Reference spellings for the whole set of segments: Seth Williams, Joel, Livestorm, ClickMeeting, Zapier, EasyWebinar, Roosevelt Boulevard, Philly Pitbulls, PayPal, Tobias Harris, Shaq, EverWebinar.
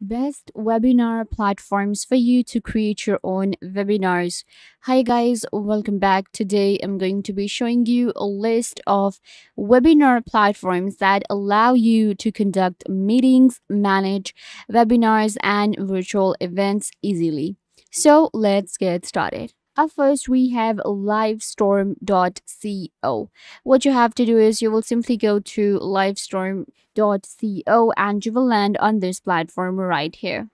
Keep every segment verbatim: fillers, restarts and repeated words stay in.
Best webinar platforms for you to create your own webinars. Hi guys, welcome back. Today I'm going to be showing you a list of webinar platforms that allow you to conduct meetings, manage webinars and virtual events easily. So let's get started. Up first, we have livestorm dot co. What you have to do is you will simply go to livestorm dot co and you will land on this platform right here.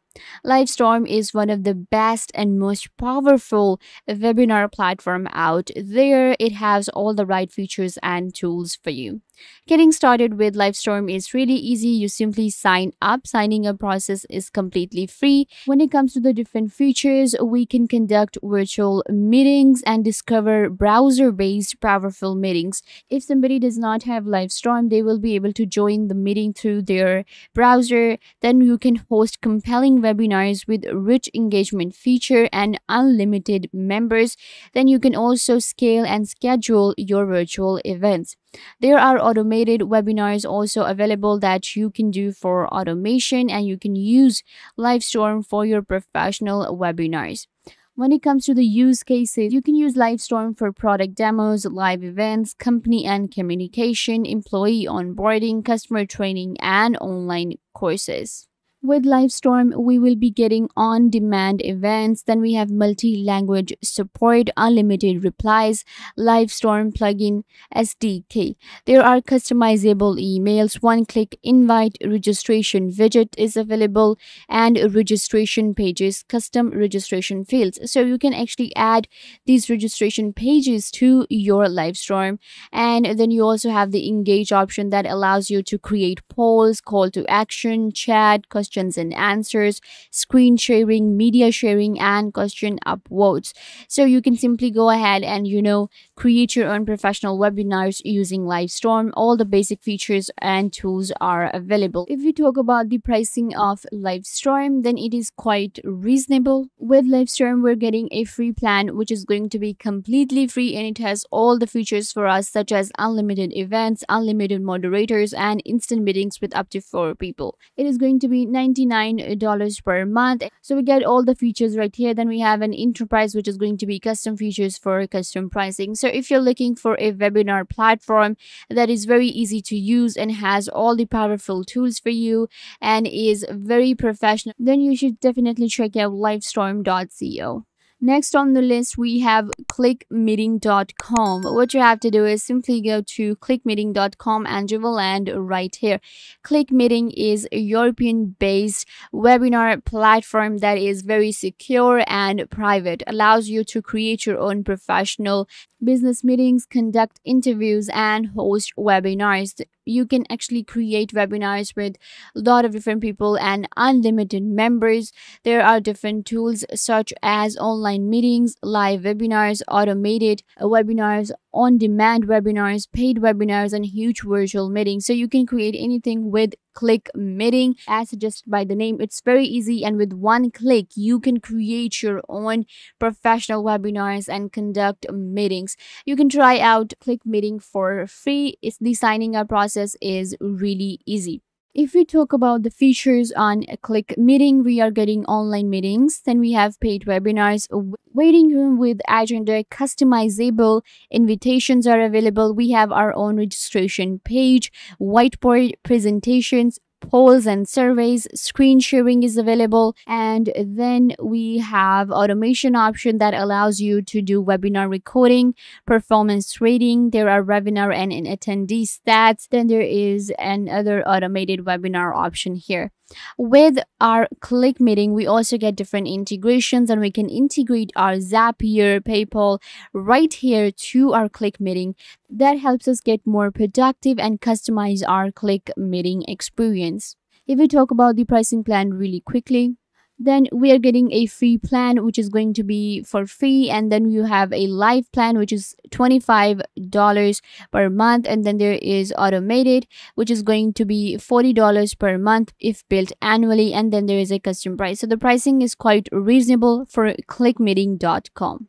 Livestorm is one of the best and most powerful webinar platform out there. It has all the right features and tools for you. Getting started with Livestorm is really easy. You simply sign up. Signing up process is completely free. When it comes to the different features, we can conduct virtual meetings and discover browser-based powerful meetings. If somebody does not have Livestorm, they will be able to join the meeting through their browser. Then you can host compelling webinars with rich engagement feature and unlimited members. Then you can also scale and schedule your virtual events. There are automated webinars also available that you can do for automation, and you can use Livestorm for your professional webinars. When it comes to the use cases, you can use Livestorm for product demos, live events, company and communication, employee onboarding, customer training, and online courses. With Livestorm, we will be getting on-demand events. Then we have multi-language support, unlimited replies, Livestorm plugin, S D K. There are customizable emails, one-click invite, registration widget is available, and registration pages, custom registration fields. So you can actually add these registration pages to your Livestorm. And then you also have the engage option that allows you to create polls, call to action, chat, question and answers, screen sharing, media sharing, and question upvotes. So you can simply go ahead and, you know, create your own professional webinars using Livestorm. All the basic features and tools are available. If you talk about the pricing of Livestorm, then it is quite reasonable. With Livestorm, we're getting a free plan, which is going to be completely free, and it has all the features for us, such as unlimited events, unlimited moderators, and instant meetings with up to four people. It is going to be ninety-nine dollars per month. So we get all the features right here. Then we have an enterprise, which is going to be custom features for custom pricing. So if you're looking for a webinar platform that is very easy to use and has all the powerful tools for you and is very professional, then you should definitely check out livestorm dot co. Next on the list, we have click meeting dot com. What you have to do is simply go to click meeting dot com and you will land right here. ClickMeeting is a European-based webinar platform that is very secure and private. Allows you to create your own professional business meetings, conduct interviews, and host webinars. You can actually create webinars with a lot of different people and unlimited members. There are different tools such as online meetings, live webinars, automated webinars, on-demand webinars, paid webinars, and huge virtual meetings. So you can create anything with ClickMeeting. As suggested by the name, it's very easy, and with one click you can create your own professional webinars and conduct meetings. You can try out ClickMeeting for free. It's the signing up process is really easy. If we talk about the features on ClickMeeting, we are getting online meetings, then we have paid webinars, waiting room with agenda, customizable invitations are available. We have our own registration page, whiteboard presentations, polls and surveys, screen sharing is available, and then we have automation option that allows you to do webinar recording, performance rating. There are webinar and an attendee stats. Then there is another automated webinar option here. With our ClickMeeting, we also get different integrations, and we can integrate our Zapier, PayPal right here to our ClickMeeting. That helps us get more productive and customize our ClickMeeting experience. If we talk about the pricing plan really quickly, then we are getting a free plan, which is going to be for free, and then you have a live plan, which is twenty-five dollars per month, and then there is automated, which is going to be forty dollars per month if built annually, and then there is a custom price. So the pricing is quite reasonable for click meeting dot com.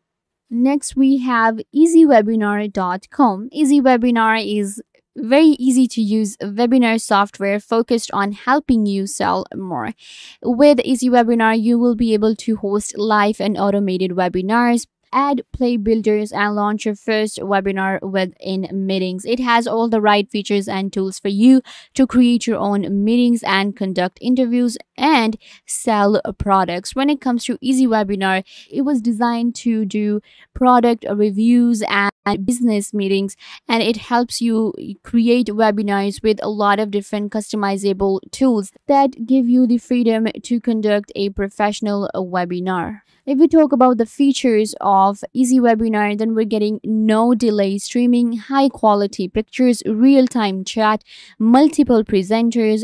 Next, we have easy webinar dot com. EasyWebinar is very easy to use webinar software focused on helping you sell more. With EasyWebinar, you will be able to host live and automated webinars, add play builders, and launch your first webinar within meetings. It has all the right features and tools for you to create your own meetings and conduct interviews and sell products. When it comes to EasyWebinar, it was designed to do product reviews and business meetings, and it helps you create webinars with a lot of different customizable tools that give you the freedom to conduct a professional webinar. If we talk about the features of EasyWebinar, then we're getting no delay streaming, high quality pictures, real-time chat, multiple presenters.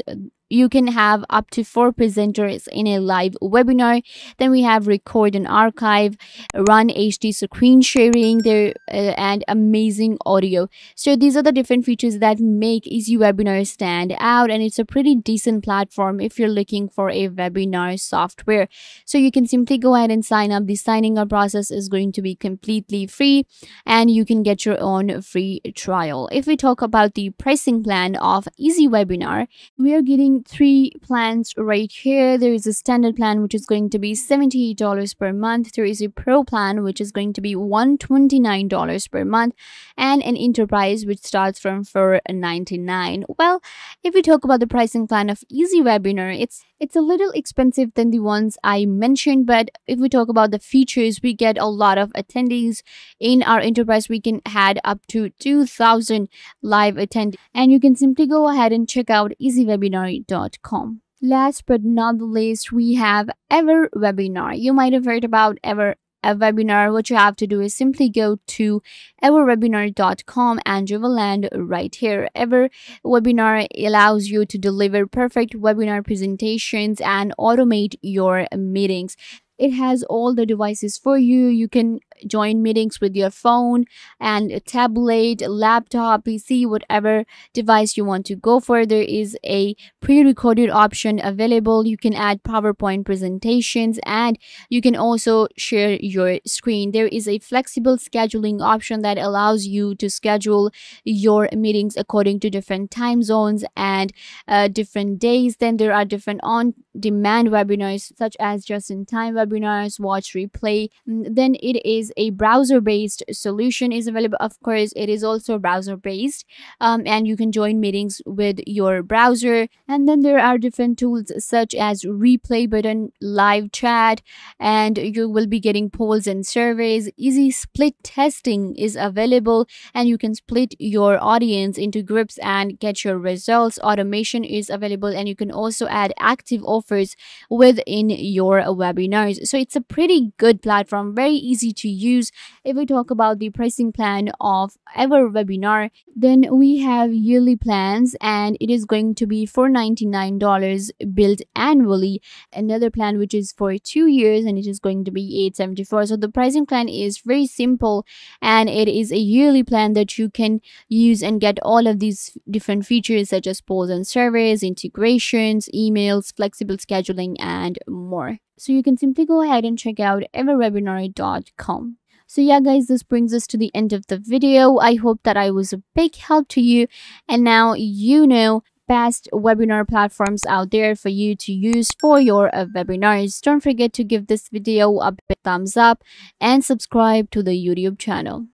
You can have up to four presenters in a live webinar. Then we have record and archive, run H D screen sharing there, uh, and amazing audio. So these are the different features that make EasyWebinar stand out, and it's a pretty decent platform if you're looking for a webinar software. So you can simply go ahead and sign up. The signing up process is going to be completely free, and you can get your own free trial. If we talk about the pricing plan of EasyWebinar, we are getting three plans right here. There is a standard plan, which is going to be seventy-eight dollars per month. There is a pro plan, which is going to be one hundred twenty-nine dollars per month, and an enterprise, which starts from four ninety-nine. Well, if we talk about the pricing plan of EasyWebinar, it's it's a little expensive than the ones I mentioned, but if we talk about the features, we get a lot of attendees. In our enterprise, we can add up to two thousand live attendees, and you can simply go ahead and check out easy webinar dot com. Last but not the least, we have EverWebinar. You might have heard about Ever a webinar. What you have to do is simply go to ever webinar dot com and you will land right here. EverWebinar allows you to deliver perfect webinar presentations and automate your meetings. It has all the devices for you. You can join meetings with your phone and a tablet, laptop, P C, whatever device you want to go for. There is a pre-recorded option available. You can add PowerPoint presentations, and you can also share your screen. There is a flexible scheduling option that allows you to schedule your meetings according to different time zones and uh, different days. Then there are different on-demand webinars, such as just-in-time webinars, webinars, watch replay. Then it is a browser-based solution is available. Of course, it is also browser-based, um, and you can join meetings with your browser. And then there are different tools such as replay button, live chat, and you will be getting polls and surveys. Easy split testing is available, and you can split your audience into groups and get your results. Automation is available, and you can also add active offers within your webinars. So it's a pretty good platform, very easy to use. If we talk about the pricing plan of EverWebinar, then we have yearly plans, and it is going to be four ninety-nine billed annually. Another plan which is for two years, and it is going to be eight seventy-four. So the pricing plan is very simple, and it is a yearly plan that you can use and get all of these different features such as polls and surveys, integrations, emails, flexible scheduling, and more. So you can simply go ahead and check out ever webinar dot com. So yeah guys, this brings us to the end of the video. I hope that I was a big help to you, and now you know best webinar platforms out there for you to use for your uh, webinars. Don't forget to give this video a big thumbs up and subscribe to the YouTube channel.